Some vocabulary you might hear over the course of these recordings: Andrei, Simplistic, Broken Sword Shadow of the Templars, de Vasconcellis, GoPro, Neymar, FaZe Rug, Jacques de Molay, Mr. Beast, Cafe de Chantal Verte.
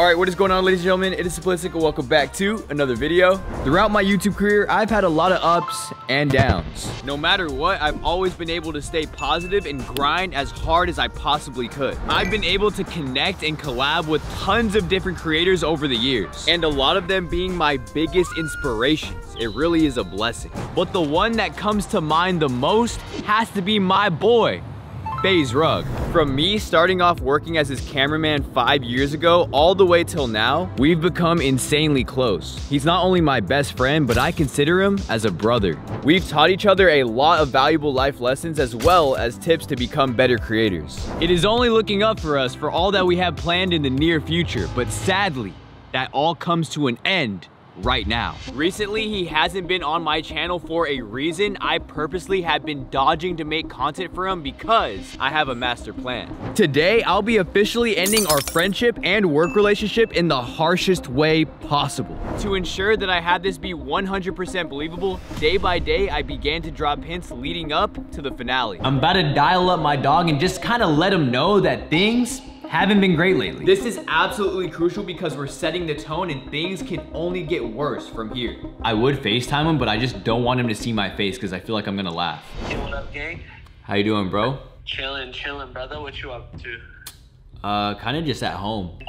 Alright, what is going on, ladies and gentlemen? It is Simplistic, and welcome back to another video. Throughout my YouTube career, I've had a lot of ups and downs. No matter what, I've always been able to stay positive and grind as hard as I possibly could. I've been able to connect and collab with tons of different creators over the years, and a lot of them being my biggest inspirations. It really is a blessing. But the one that comes to mind the most has to be my boy, FaZe Rug. From me starting off working as his cameraman 5 years ago all the way till now, we've become insanely close. He's not only my best friend, but I consider him as a brother. We've taught each other a lot of valuable life lessons as well as tips to become better creators. It is only looking up for us for all that we have planned in the near future, but sadly, that all comes to an end right now. Recently, he hasn't been on my channel for a reason. I purposely have been dodging to make content for him because I have a master plan. Today, I'll be officially ending our friendship and work relationship in the harshest way possible. To ensure that I have this be 100% believable, day by day, I began to drop hints leading up to the finale. I'm about to dial up my dog and just kind of let him know that things haven't been great lately. This is absolutely crucial because we're setting the tone and things can only get worse from here. I would FaceTime him, but I just don't want him to see my face because I feel like I'm gonna laugh. Hey, what up, gang? How you doing, bro? Chillin', brother. What you up to? Kinda just at home.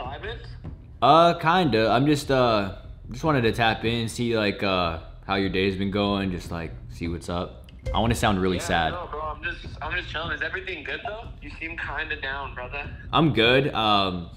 Vibin'? Kinda. I'm just wanted to tap in, see like how your day's been going, just like see what's up. I want to sound really sad. No, bro, I'm just chilling. Is everything good though? You seem kind of down, brother. I'm good.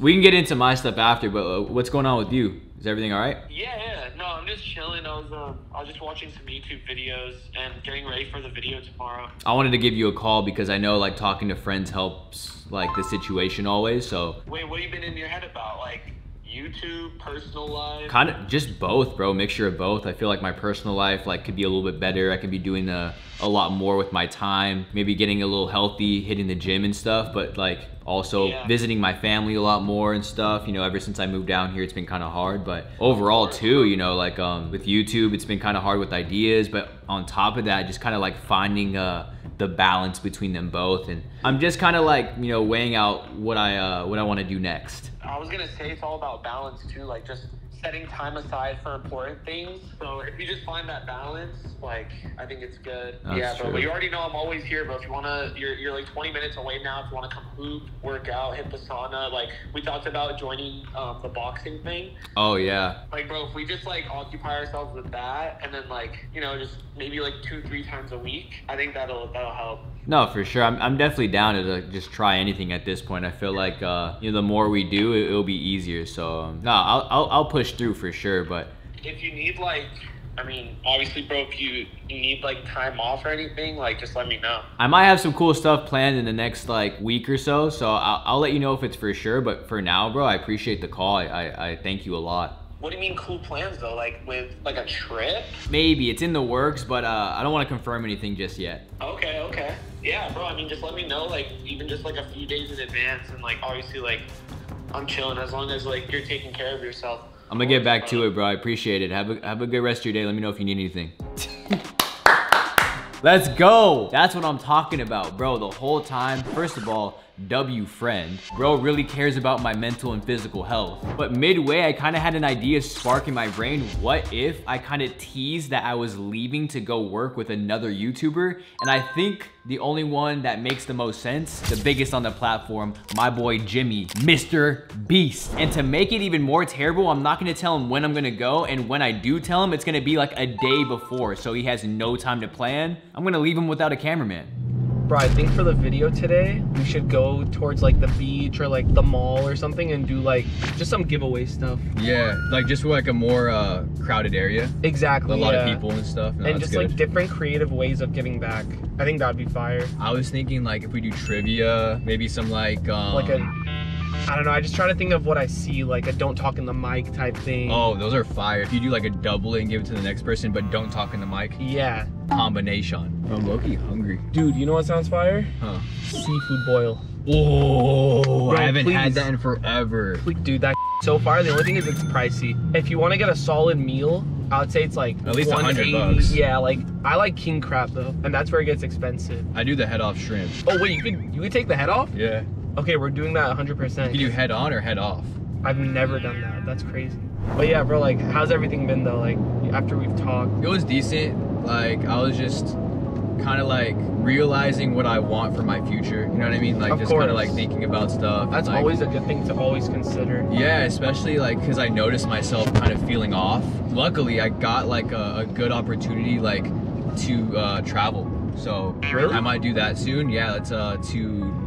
We can get into my stuff after, but what's going on with you? Is everything all right? Yeah. No, I'm just chilling. I was just watching some YouTube videos and getting ready for the video tomorrow. I wanted to give you a call because I know like talking to friends helps like the situation always. So wait, what have you been in your head about? Like YouTube, personal life? Kind of just both, bro. Mixture of both. I feel like my personal life like could be a little bit better. I could be doing a lot more with my time, maybe getting a little healthy, hitting the gym and stuff, but like also visiting my family a lot more and stuff. You know, ever since I moved down here, it's been kind of hard, but overall too, you know, like with YouTube, it's been kind of hard with ideas, but on top of that, just kind of like finding the balance between them both. And I'm just kind of like, you know, weighing out what I want to do next. I was gonna say it's all about balance too, like just setting time aside for important things. So if you just find that balance, like I think it's good. That's true. But you already know I'm always here, bro. If you wanna, you're like 20 minutes away now. If you wanna come hoop, work out, hit the sauna, like we talked about joining the boxing thing. Oh yeah. Like bro, if we just like occupy ourselves with that, and then like, you know, just maybe like 2-3 times a week, I think that'll help. No, for sure. I'm definitely down to like, just try anything at this point. I feel like you know, the more we do, it'll be easier. So no, I'll push through for sure. But if you need like, I mean, obviously, bro, if you need like time off or anything, like just let me know. I might have some cool stuff planned in the next like week or so. So I'll let you know if it's for sure. But for now, bro, I appreciate the call. I thank you a lot. What do you mean cool plans though? Like with like a trip? Maybe it's in the works, but I don't want to confirm anything just yet. Okay. Yeah, bro, I mean, just let me know, like, even just, like, a few days in advance, and, like, obviously, like, I'm chilling as long as, like, you're taking care of yourself. I'm gonna get back to it, bro. I appreciate it. Have a good rest of your day. Let me know if you need anything. Let's go. That's what I'm talking about, bro, the whole time. First of all, W friend. Bro really cares about my mental and physical health. But midway, I kind of had an idea spark in my brain. What if I kind of teased that I was leaving to go work with another YouTuber? And I think the only one that makes the most sense, the biggest on the platform, my boy Jimmy, Mr. Beast. And to make it even more terrible, I'm not gonna tell him when I'm gonna go. And when I do tell him, it's gonna be like a day before. So he has no time to plan. I'm gonna leave him without a cameraman. Bro, I think for the video today, we should go towards like the beach or like the mall or something and do like just some giveaway stuff. Yeah, like just like a more crowded area. Exactly. A lot of people and stuff. No, and just good. Like different creative ways of giving back. I think that'd be fire. I was thinking like if we do trivia, maybe some like a, I don't know, I just try to think of what I see, like a don't talk in the mic type thing. Oh, those are fire. If you do like a double and give it to the next person, but don't talk in the mic. Yeah. Combination. I'm low-key hungry. Dude, you know what sounds fire? Huh. Seafood boil. Oh, bro, I haven't had that in forever. Please, dude, that's so fire. The only thing is it's pricey. If you want to get a solid meal, I would say it's like at least $100. Yeah, like I like king crab though, and that's where it gets expensive. I do the head off shrimp. Oh wait, you could take the head off? Yeah. Okay, we're doing that 100%. You do head on or head off? I've never done that. That's crazy. But yeah, bro, like, how's everything been though? Like, after we've talked, it was decent. Like, I was just kind of like realizing what I want for my future. You know what I mean? Like, just kind of like thinking about stuff. That's like, always a good thing to always consider. Yeah, especially like because I noticed myself kind of feeling off. Luckily, I got like a good opportunity like to travel. So really? I might do that soon. Yeah, it's to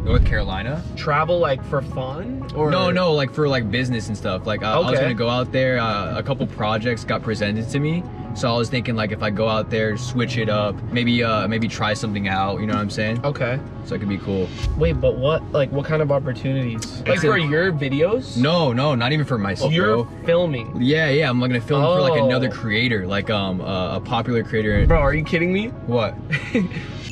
North Carolina. Travel like for fun? Or no, like for like business and stuff. Like I was gonna go out there. A couple projects got presented to me, so I was thinking like if I go out there, switch it up, maybe try something out. You know what I'm saying? Okay. So it could be cool. Wait, but what kind of opportunities? Like for your videos? No, not even for myself. You're filming? Yeah, I'm gonna film for like another creator, like a popular creator. Bro, are you kidding me? What?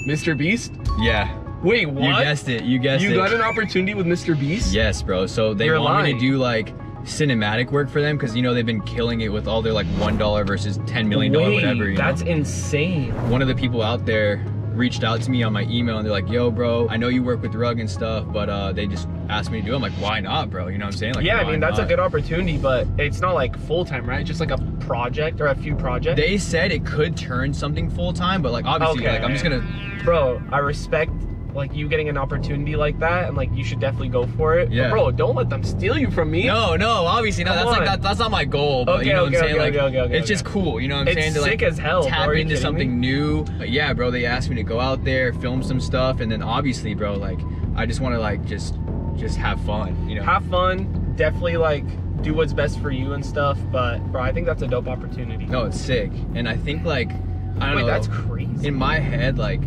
Mr. Beast? Yeah. Wait, what? You guessed it. You got an opportunity with Mr. Beast? Yes, bro. So they want me to do like cinematic work for them because, you know, they've been killing it with all their like $1 versus $10 million, whatever. You know? That's insane. One of the people out there reached out to me on my email and they're like, yo, bro, I know you work with Rug and stuff, but they just asked me to do it. I'm like, why not, bro? You know what I'm saying? Like, yeah, I mean, that's a good opportunity, but it's not like full-time, right? Just like a project or a few projects. They said it could turn something full-time, but like, obviously, like, I'm just gonna... Bro, I respect like you getting an opportunity like that, and like you should definitely go for it. Yeah. But bro, don't let them steal you from me. No, obviously not. That's like that's not my goal. But you know what I'm saying? Like it's just cool. You know what I'm saying? It's sick as hell. Tap into something new. But yeah, bro. They asked me to go out there, film some stuff, and then obviously, bro, like I just want to like just have fun. You know? Have fun. Definitely like do what's best for you and stuff. But bro, I think that's a dope opportunity. No, it's sick. And I think like I don't know. That's crazy. In my head, like,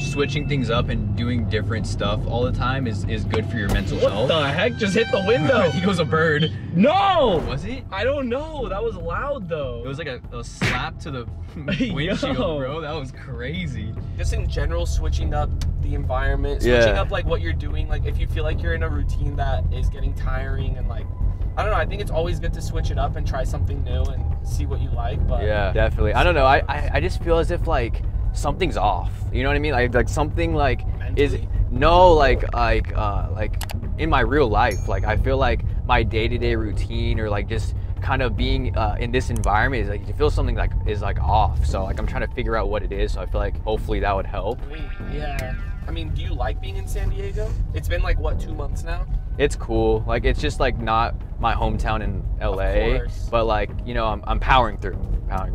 switching things up and doing different stuff all the time is good for your mental health. What the heck? Just hit the window. He was a bird. No! Was it? I don't know. That was loud though. It was like a slap to the windshield, bro. That was crazy. Just in general, switching up the environment, switching up like what you're doing. Like if you feel like you're in a routine that is getting tiring and like, I don't know, I think it's always good to switch it up and try something new and see what you like. But yeah, definitely. I don't know. I just feel as if like, something's off. You know what I mean? Like something like mentally? Like in my real life, like I feel like my day-to-day routine or like just kind of being in this environment is like you feel something like is like off. So like I'm trying to figure out what it is. So I feel like hopefully that would help. Yeah. I mean, do you like being in San Diego? It's been like what, 2 months now? It's cool. Like it's just like not my hometown in LA, but like, you know, I'm powering through.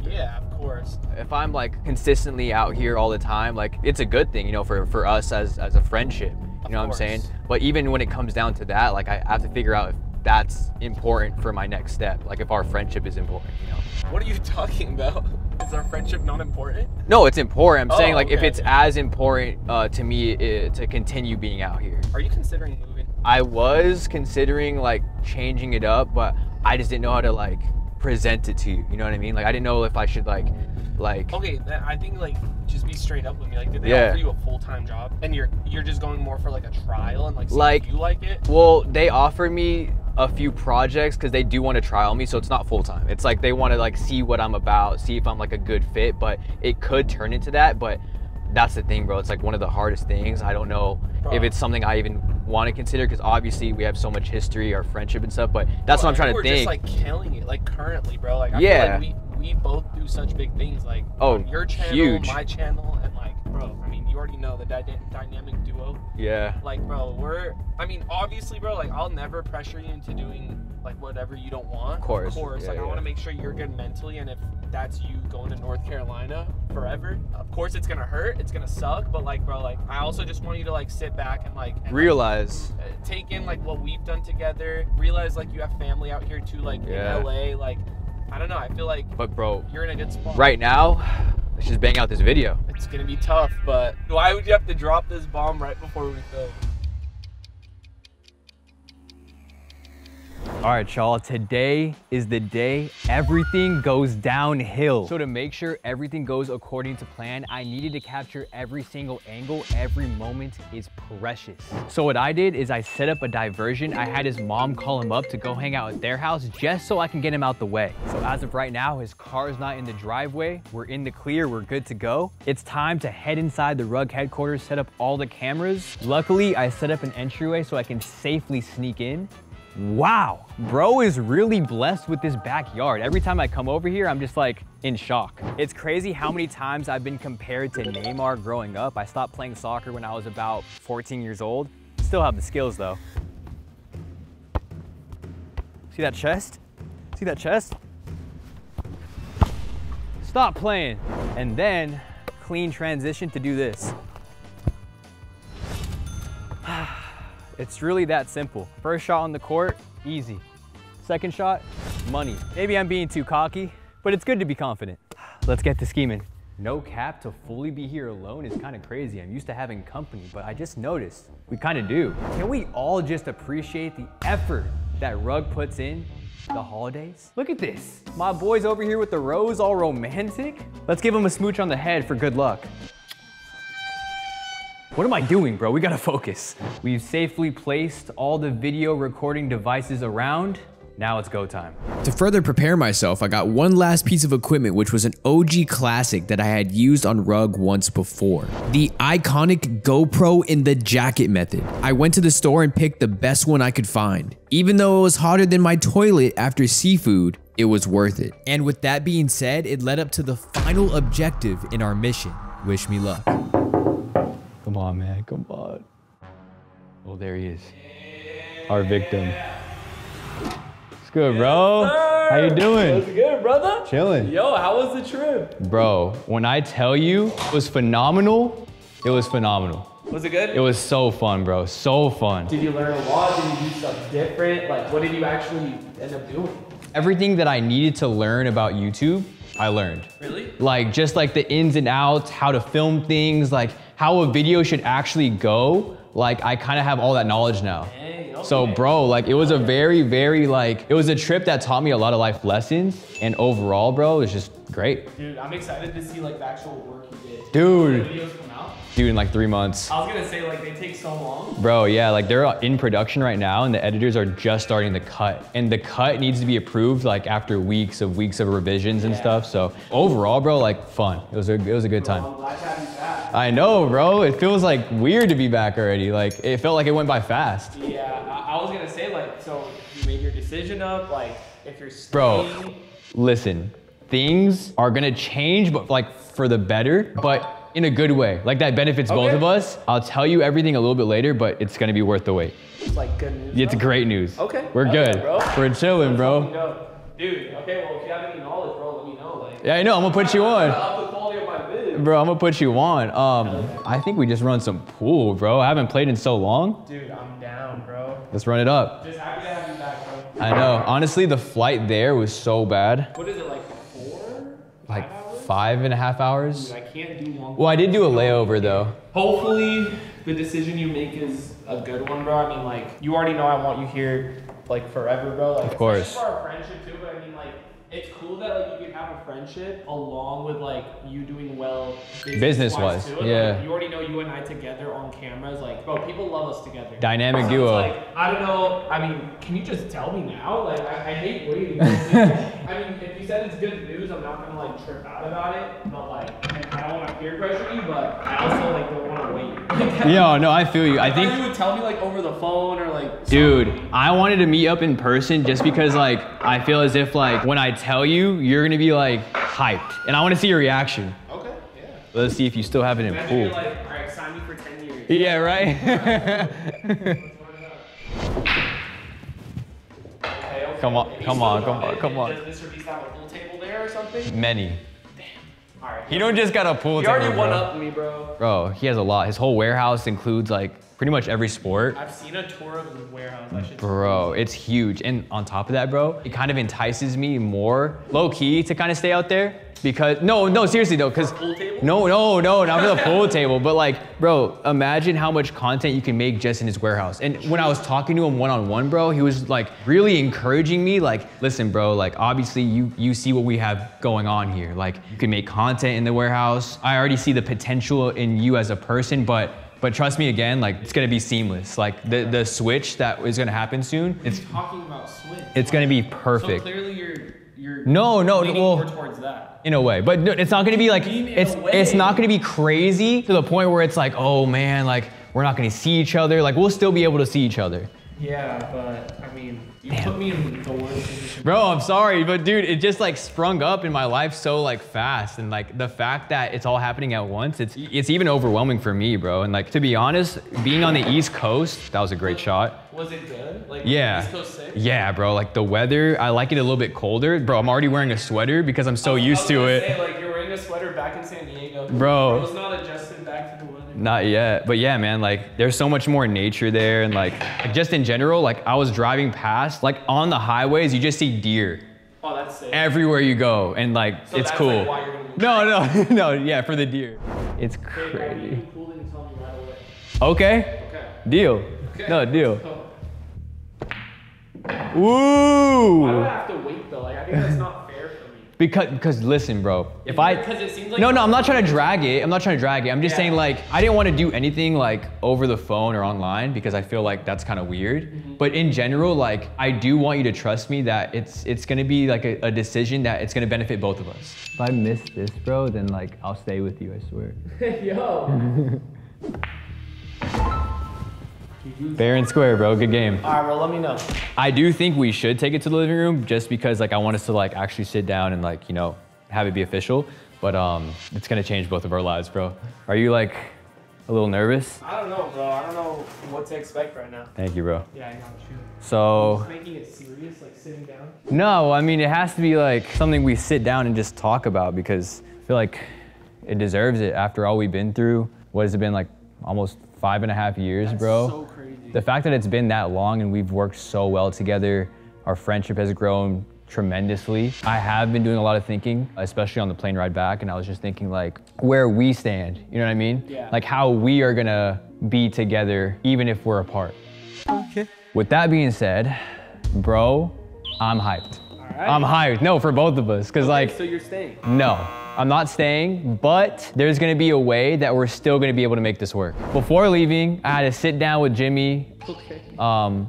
Yeah. Course. If I'm like consistently out here all the time, like it's a good thing, you know, for us as a friendship, you know what I'm saying? But even when it comes down to that, like I have to figure out if that's important for my next step, like if our friendship is important, you know? What are you talking about? Is our friendship not important? No, it's important. I'm saying like if it's as important to me to continue being out here. Are you considering moving? I was considering like changing it up, but I just didn't know how to like present it to you, you know what I mean? Like I didn't know if I should like okay, then I think like just be straight up with me. Like did they offer you a full-time job and you're just going more for like a trial and like see if you like it? Well, they offered me a few projects because they do want to trial me, so it's not full-time. It's like they want to like see what I'm about, see if I'm like a good fit, but it could turn into that. But that's the thing, bro. It's like one of the hardest things. I don't know if it's something I even want to consider because obviously we have so much history, our friendship and stuff. But that's what I'm trying to think. We're just like killing it, like currently, bro. Like I feel like we both do such big things, like on your channel, my channel, and like, bro. I mean, you already know the dynamic duo. Yeah. Like, bro, I mean, obviously, bro. Like, I'll never pressure you into doing like whatever you don't want. Of course. Yeah, like I want to make sure you're good mentally, and if that's you going to North Carolina forever, of course it's gonna hurt, it's gonna suck, but like, bro, like I also just want you to like sit back and like realize, take in like what we've done together, realize like you have family out here too, like in LA. Like I don't know, I feel like, but bro, you're in a good spot right now. Let's just bang out this video. It's gonna be tough, but why would you have to drop this bomb right before we film? All right, y'all, today is the day everything goes downhill. So to make sure everything goes according to plan, I needed to capture every single angle. Every moment is precious. So what I did is I set up a diversion. I had his mom call him up to go hang out at their house just so I can get him out the way. So as of right now, his car is not in the driveway. We're in the clear, we're good to go. It's time to head inside the Rug headquarters, set up all the cameras. Luckily, I set up an entryway so I can safely sneak in. Wow, bro is really blessed with this backyard. Every time I come over here, I'm just like in shock. It's crazy how many times I've been compared to Neymar growing up. I stopped playing soccer when I was about 14 years old. Still have the skills though. See that chest? See that chest? Stop playing. And then clean transition to do this. It's really that simple. First shot on the court, easy. Second shot, money. Maybe I'm being too cocky, but it's good to be confident. Let's get to scheming. No cap, to fully be here alone is kind of crazy. I'm used to having company, but I just noticed we kind of do. Can we all just appreciate the effort that Rug puts in the holidays? Look at this. My boy's over here with the rose, all romantic. Let's give him a smooch on the head for good luck. What am I doing, bro? We gotta focus. We've safely placed all the video recording devices around. Now it's go time. To further prepare myself, I got one last piece of equipment, which was an OG classic that I had used on Rug once before. The iconic GoPro in the jacket method. I went to the store and picked the best one I could find. Even though it was hotter than my toilet after seafood, it was worth it. And with that being said, it led up to the final objective in our mission. Wish me luck. Come on, man, come on. Oh, there he is. Our victim. It's good, bro. Sir. How you doing? What's good, brother? Chilling. Yo, how was the trip? Bro, when I tell you it was phenomenal, it was phenomenal. Was it good? It was so fun, bro, so fun. Did you learn a lot? Did you do stuff different? Like, what did you actually end up doing? Everything that I needed to learn about YouTube, I learned. Really? Like, just like the ins and outs, how to film things, like how a video should actually go. Like, I kind of have all that knowledge now. Dang, okay. So bro, like it was a very, very like, it was a trip that taught me a lot of life lessons, and overall, bro, it was just great. Dude, I'm excited to see like the actual work you did. Dude. The videos come out? Dude, in like 3 months. I was gonna say like they take so long. Bro, yeah, like they're in production right now and the editors are just starting the cut. And the cut needs to be approved like after weeks of revisions and stuff. So overall, bro, like fun. It was a good time. Bro, I'm glad to have you back. I know, bro. It feels like weird to be back already. Like it felt like it went by fast. Yeah, I was gonna say like, so you made your decision up, like if you're staying. Bro, listen. Things are gonna change, but like for the better, but in a good way. Like that benefits both of us. I'll tell you everything a little bit later, but it's gonna be worth the wait. It's like good news. It's great news. Okay. We're good. Bro. We're chilling, bro. Dude, okay, well, if you have any knowledge, bro, let me know. Like, yeah, I know, I'm gonna put you on. Up the quality of my video. Bro, I'm gonna put you on. I think we just run some pool, bro. I haven't played in so long. Dude, I'm down, bro. Let's run it up. Just happy to have you back, bro. I know, honestly, the flight there was so bad. What is it like? Like 5.5 hours? Dude, I can't do long. Well, I did do a layover though. Hopefully the decision you make is a good one, bro. I mean, like, you already know I want you here like forever, bro. Like, of course. Especially for our friendship too, but I mean, like, it's cool that like you can have a friendship along with like you doing well business-wise too. Yeah. Like, you already know you and I together on cameras, like, bro, people love us together. Dynamic so duo. It's like, I don't know. I mean, can you just tell me now? Like, I hate waiting. I mean, if you said it's good news, I'm not gonna like trip out about it. But like, I don't want to peer pressure you, but I also like don't want to wait. Yo, no, I feel you. I think you would tell me like over the phone or like. Dude, something. I wanted to meet up in person just because like I feel as if like when I tell you, you're gonna be like hyped, and I want to see your reaction. Okay, yeah. Let's see if you still have it in pool. You're like, all right, sign me for 10 years. Yeah, right. Come on. Does Mr. Beast have a pool table there or something? Many. Damn. All right. He don't just got a pool table. You already one-upped me, bro. Bro, he has a lot. His whole warehouse includes like pretty much every sport. I've seen a tour of the warehouse. I should bro, it's huge. And on top of that, bro, it kind of entices me more low key to kind of stay out there because no, seriously though, because no, not for the pool table. But like, bro, imagine how much content you can make just in his warehouse. And when I was talking to him one-on-one, bro, he was like really encouraging me. Like, listen, bro, like obviously you see what we have going on here. Like you can make content in the warehouse. I already see the potential in you as a person, but trust me again, like it's gonna be seamless. Like the switch that is gonna happen soon. It's talking about switch. It's gonna be perfect. So clearly you're leaning more towards that. In a way, but no, it's not gonna be like it's not gonna be crazy to the point where it's like, oh man, like we're not gonna see each other. Like we'll still be able to see each other. Yeah, but I mean, you put me in the worst position. Bro, I'm sorry, but dude, it just like sprung up in my life so like fast, and like the fact that it's all happening at once, it's even overwhelming for me, bro. And like, to be honest, being on the East Coast, that was a great shot. Was it good? Like, yeah. East Coast 6? Yeah, bro. Like the weather, I like it a little bit colder, bro. I'm already wearing a sweater because I'm so used to it. Say, like, you're wearing a sweater back in San Diego, bro. It was not adjusted back to the weather. Not yet, but yeah, man, like there's so much more nature there, and like just in general, like I was driving past, like on the highways, you just see deer. Oh, that's sick. Everywhere you go, and like so it's cool. Like why you're gonna be no, yeah, for the deer. It's crazy. Hey, cool, didn't tell me right away. Okay. Okay. Deal. Okay. No deal. Ooh. Why do I have to wait though? Like I think that's not. Because listen, bro, if I, it seems like no, I'm not trying to drag it. I'm not trying to drag it. I'm just saying like, I didn't want to do anything like over the phone or online because I feel like that's kind of weird. Mm-hmm. But in general, like I do want you to trust me that it's going to be like a decision that it's going to benefit both of us. If I miss this, bro, then like I'll stay with you, I swear. Yo. Fair and square, bro. Good game. All right, bro. Let me know. I do think we should take it to the living room just because, like, I want us to, like, actually sit down and, like, you know, have it be official. But it's going to change both of our lives, bro. Are you, like, a little nervous? I don't know, bro. I don't know what to expect right now. Thank you, bro. Yeah, I got you. So... Are you just making it serious, like, sitting down? No, I mean, it has to be, like, something we sit down and just talk about because I feel like it deserves it after all we've been through. What has it been, like, almost 5.5 years, that's bro. So crazy. The fact that it's been that long and we've worked so well together, our friendship has grown tremendously. I have been doing a lot of thinking, especially on the plane ride back, and I was just thinking like where we stand, you know what I mean? Yeah. Like how we are gonna be together even if we're apart. Okay. With that being said, bro, I'm hyped. All right. I'm hyped, no, for both of us. Cause okay, like, so you're staying? No. I'm not staying, but there's gonna be a way that we're still gonna be able to make this work. Before leaving, I had to sit down with Jimmy,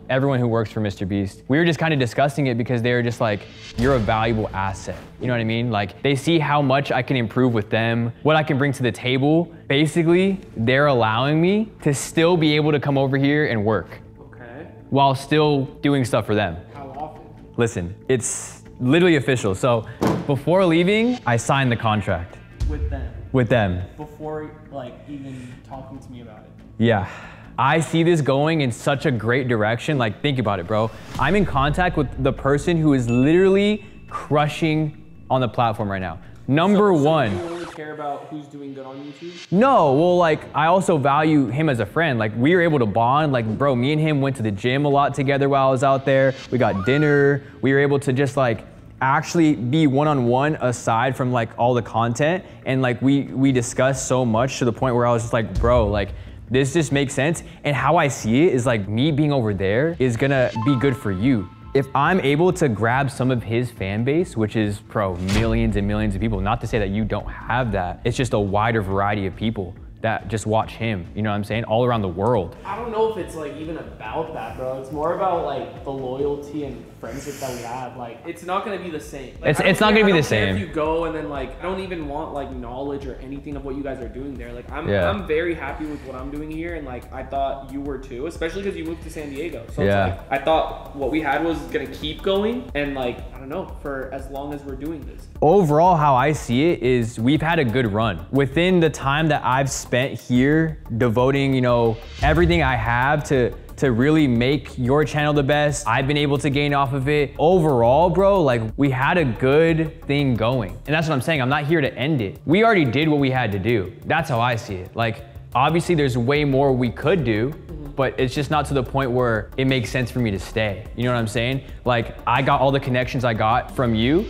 everyone who works for Mr. Beast. We were just kind of discussing it because they were just like, you're a valuable asset. You know what I mean? Like, they see how much I can improve with them, what I can bring to the table. Basically, they're allowing me to still be able to come over here and work. Okay. While still doing stuff for them. How often? Listen, it's literally official, so. Before leaving, I signed the contract. With them? With them. Before, like, even talking to me about it? Yeah. I see this going in such a great direction. Like, think about it, bro. I'm in contact with the person who is literally crushing on the platform right now. Number one. So you only care about who's doing good on YouTube? No, well, like, I also value him as a friend. Like, we were able to bond. Like, bro, me and him went to the gym a lot together while I was out there. We got dinner. We were able to just, like, actually be one-on-one aside from like all the content, and like we discussed so much to the point where I was just like, bro, like this just makes sense, and how I see it is like me being over there is gonna be good for you. If I'm able to grab some of his fan base, which is pro millions and millions of people, not to say that you don't have that, it's just a wider variety of people that just watch him, you know what I'm saying? All around the world. I don't know if it's like even about that, bro. It's more about like the loyalty and friendship that we have. Like, it's not gonna be the same. Like, it's not gonna be the same. If you go and then like, I don't even want like knowledge or anything of what you guys are doing there. Like, I'm very happy with what I'm doing here, and like, I thought you were too, especially because you moved to San Diego. So it's like, I thought what we had was gonna keep going, and like, I don't know, for as long as we're doing this. Overall, how I see it is we've had a good run. Within the time that I've spent here devoting, you know, everything I have to really make your channel the best, I've been able to gain off of it. Overall, bro, like we had a good thing going. And that's what I'm saying, I'm not here to end it. We already did what we had to do. That's how I see it. Like, obviously there's way more we could do, but it's just not to the point where it makes sense for me to stay. You know what I'm saying? Like, I got all the connections I got from you.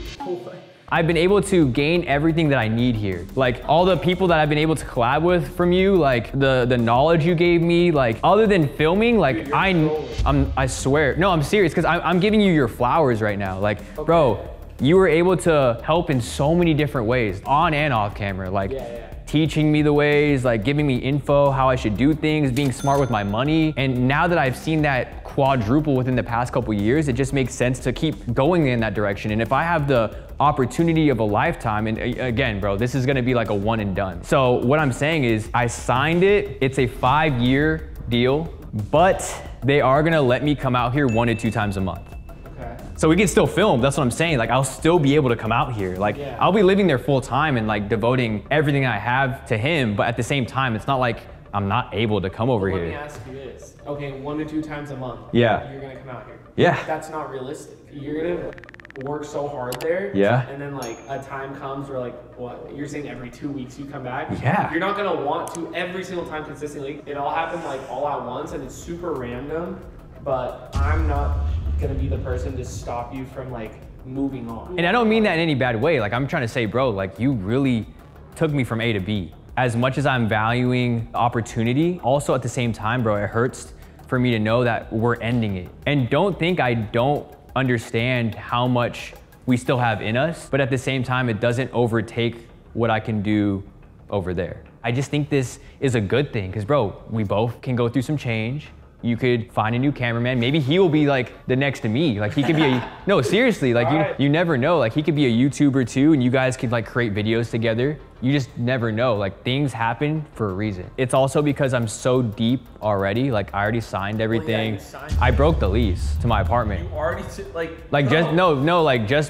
I've been able to gain everything that I need here. Like all the people that I've been able to collab with from you, like the knowledge you gave me, like other than filming, like dude, I swear, no, I'm serious, because I'm giving you your flowers right now. Like, okay. Bro, you were able to help in so many different ways, on and off camera. Like, teaching me the ways, like giving me info, how I should do things, being smart with my money. And now that I've seen that quadruple within the past couple years, it just makes sense to keep going in that direction. And if I have the opportunity of a lifetime, and again, bro, this is gonna be like a one and done. So what I'm saying is I signed it, it's a 5-year deal. but they are gonna let me come out here 1 to 2 times a month. Okay. So we can still film, that's what I'm saying. Like, I'll still be able to come out here. Like, yeah. I'll be living there full time and like devoting everything I have to him, but at the same time, it's not like I'm not able to come over here. Let me ask you this. Okay, 1 to 2 times a month. Yeah. You're gonna come out here. Yeah. That's not realistic. You're gonna work so hard there. Yeah. And then like a time comes where like, what, you're saying every 2 weeks you come back? Yeah. You're not gonna want to every single time consistently. It all happened like all at once and it's super random, but I'm not gonna be the person to stop you from like moving on. And I don't mean that in any bad way. Like, I'm trying to say, bro, like you really took me from A to B. As much as I'm valuing opportunity, also at the same time, bro, it hurts for me to know that we're ending it. And don't think I don't understand how much we still have in us, but at the same time, it doesn't overtake what I can do over there. I just think this is a good thing, because bro, we both can go through some change. You could find a new cameraman. Maybe he will be like the next to me. Like he could be a, no, seriously, like you never know. Like he could be a YouTuber too, and you guys could like create videos together. You just never know. Like things happen for a reason. It's also because I'm so deep already. Like I already signed everything. Well, yeah, signed I broke the lease to my apartment. You already just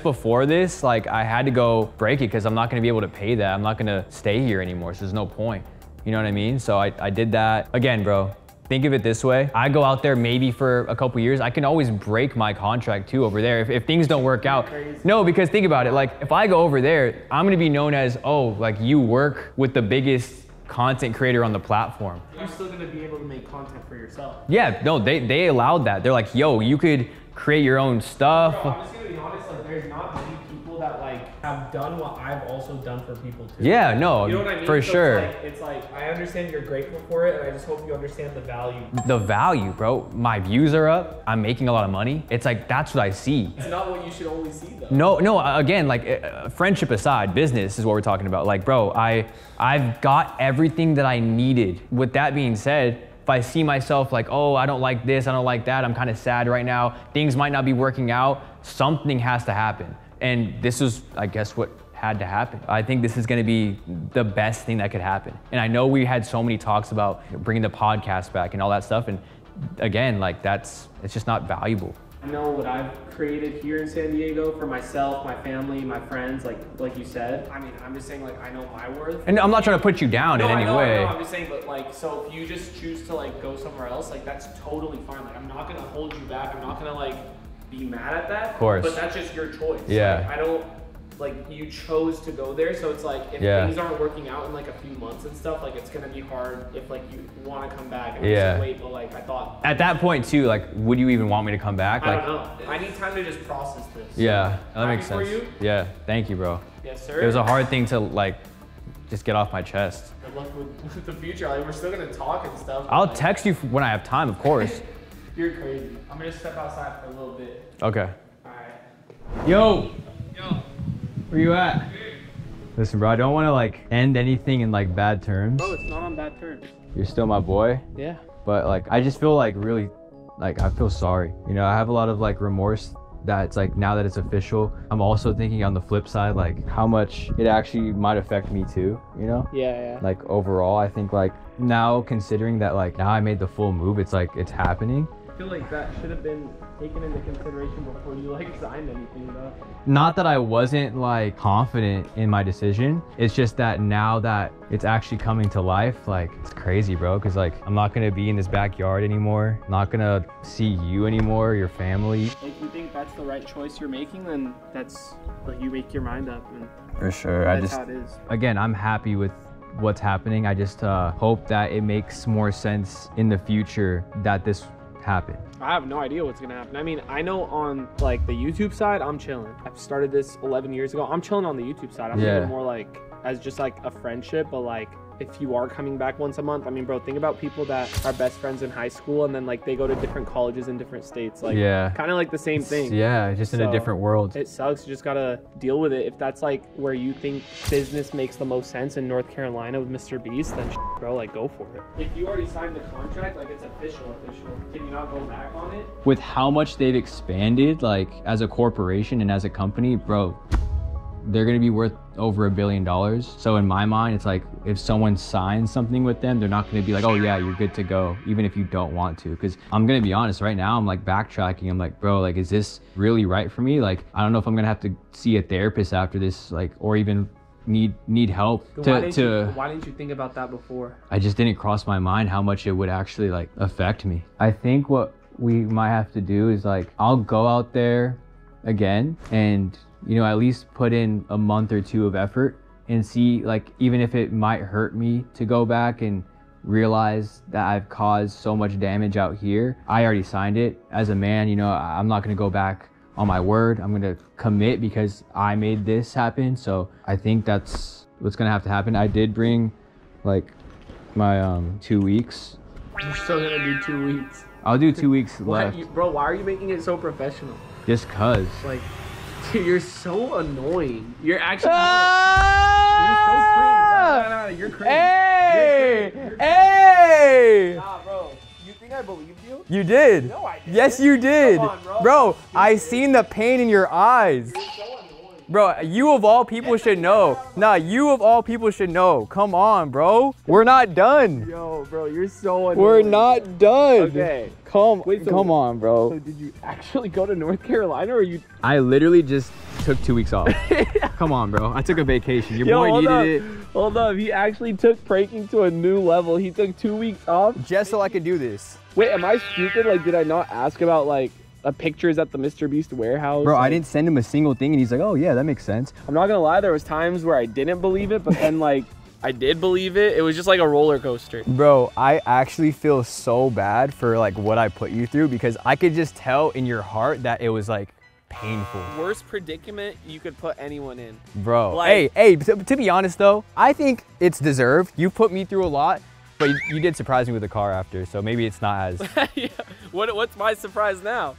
before this, like I had to go break it because I'm not gonna be able to pay that. I'm not gonna stay here anymore. So there's no point. You know what I mean? So I did that again, bro. Think of it this way. I go out there maybe for a couple years. I can always break my contract too over there if things don't work out. No, because think about it. Like if I go over there, I'm gonna be known as, oh, like you work with the biggest content creator on the platform. You're still gonna be able to make content for yourself. Yeah, no, they allowed that. They're like, yo, you could create your own stuff. Bro, I'm just gonna be honest, like there's not many people that like have done what I've also done for people too. Yeah, no, you know what I mean? For so sure. It's like, I understand you're grateful for it, and I just hope you understand the value. The value, bro. My views are up. I'm making a lot of money. It's like, that's what I see. It's not what you should always see though. No, no, again, like friendship aside, business is what we're talking about. Like, bro, I've got everything that I needed. With that being said, if I see myself like, oh, I don't like this, I don't like that, I'm kind of sad right now, things might not be working out, something has to happen. And this is, I guess, what had to happen. I think this is gonna be the best thing that could happen. And I know we had so many talks about bringing the podcast back and all that stuff. And again, like it's just not valuable. I know what I've created here in San Diego for myself, my family, my friends, like you said. I mean, I'm just saying, like, I know my worth. And I'm not trying to put you down in any way. I'm just saying, but like, so if you just choose to like go somewhere else, like that's totally fine. Like, I'm not gonna hold you back. I'm not gonna like be mad at that. Of course. But that's just your choice. Yeah. Like, I don't, like you chose to go there. So it's like, if things aren't working out in like a few months and stuff, like it's gonna be hard if like you wanna come back and just wait, but like I thought. At that point too, like, would you even want me to come back? I don't know. I need time to just process this. Yeah, that makes sense. For you? Yeah, thank you, bro. Yes, sir. It was a hard thing to like, just get off my chest. Good luck with the future. Like, we're still gonna talk and stuff. I'll like, text you when I have time, of course. You're crazy. I'm gonna step outside for a little bit. Okay. All right. Yo. Yo. Where you at? Listen, bro, I don't want to like end anything in like bad terms. Bro, it's not on bad terms. You're still my boy. Yeah. But like, I just feel like really, like I feel sorry. You know, I have a lot of like remorse that it's like now that it's official. I'm also thinking on the flip side, like how much it actually might affect me too, you know? Yeah, yeah. Like overall, I think like now considering that like now I made the full move, it's like it's happening. I feel like that should have been taken into consideration before you like signed anything though. Not that I wasn't like confident in my decision. It's just that now that it's actually coming to life, like it's crazy, bro. Cause like, I'm not gonna be in this backyard anymore. I'm not gonna see you anymore, your family. If you think that's the right choice you're making, then that's like you make your mind up. And for sure, I just, how it is. Again, I'm happy with what's happening. I just hope that it makes more sense in the future that this happen. I have no idea what's gonna happen. I mean, I know on like the YouTube side, I'm chilling. I've started this 11 years ago. I'm chilling on the YouTube side. I'm even more like as just like a friendship, but like if you are coming back once a month, I mean, bro, think about people that are best friends in high school and then like they go to different colleges in different states. Like kind of like the same thing. Yeah, just in a different world. It sucks. You just gotta deal with it. If that's like where you think business makes the most sense in North Carolina with Mr. Beast, then bro, like go for it. If you already signed the contract, like it's official. Can you not go back on it? With how much they've expanded, like as a corporation and as a company, bro, they're going to be worth over $1 billion. So in my mind, it's like if someone signs something with them, they're not going to be like, oh yeah, you're good to go, even if you don't want to. Because I'm going to be honest, right now I'm like backtracking. I'm like, bro, like, is this really right for me? Like, I don't know if I'm going to have to see a therapist after this, like, or even need help. Why didn't you think about that before? I just didn't cross my mind how much it would actually like affect me. I think what we might have to do is like, I'll go out there again and, you know, at least put in a month or two of effort and see, like, even if it might hurt me to go back and realize that I've caused so much damage out here. I already signed it as a man, you know, I'm not going to go back on my word. I'm going to commit because I made this happen. So I think that's what's going to have to happen. I did bring like my 2 weeks. You're still going to do 2 weeks? I'll do 2 weeks left. Bro, why are you making it so professional? Just cuz. Like, dude, you're so annoying. You're actually you're so cringe. You're cringe. Hey! You're cringe. Hey! Nah, bro. You think I believed you? You did. No, I didn't. Yes, you did. Come on, bro. Bro, I seen the pain in your eyes. You're so annoying. Bro, you of all people should know. Nah, you of all people should know. Come on, bro. We're not done. Yo, bro, you're so annoying. We're not done. Okay. Wait, come on, bro. So did you actually go to North Carolina, or you? I literally just took 2 weeks off. Come on, bro. I took a vacation. Yo, boy needed it. Hold up. He actually took pranking to a new level. He took 2 weeks off. Just so I could do this. Wait, am I stupid? Like, did I not ask about, like, a pictures at the Mr. Beast warehouse? Bro, like, I didn't send him a single thing, and he's like, oh yeah, that makes sense. I'm not gonna lie, there was times where I didn't believe it, but then like I did believe it. It was just like a roller coaster. Bro, I actually feel so bad for like what I put you through, because I could just tell in your heart that it was like painful. Worst predicament you could put anyone in. Bro, like, hey, to be honest though, I think it's deserved. You put me through a lot, but you did surprise me with a car after, so maybe it's not as. Yeah. What's my surprise now?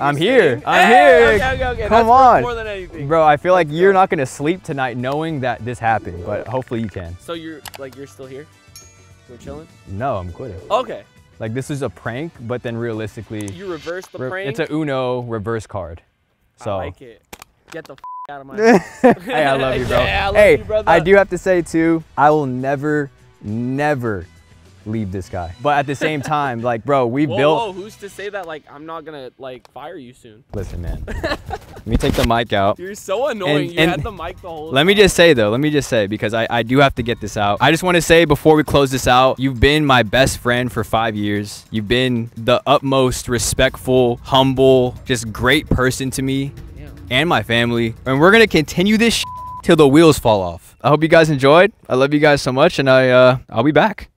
I'm here. I'm here. Okay. Come on. More than anything. Bro, I feel like you're not going to sleep tonight knowing that this happened, but hopefully you can. So you're still here? We're chilling? No, I'm quitting. Okay. Like, this is a prank, but then realistically, you reverse the prank. It's a Uno reverse card. So I like it. Get the f out of my house. Hey, I love you, bro. Yeah, I love you, brother. I do have to say too, I will never leave this guy, but at the same time, like, bro, we built. Whoa, who's to say that, like, I'm not gonna like fire you soon? Listen, man. Let me take the mic out. You're so annoying. You had the mic the whole time. Let me just say though, because I do have to get this out. I just want to say before we close this out, you've been my best friend for 5 years. You've been the utmost respectful, humble, just great person to me and my family, and we're gonna continue this till the wheels fall off. I hope you guys enjoyed. I love you guys so much, and I'll be back.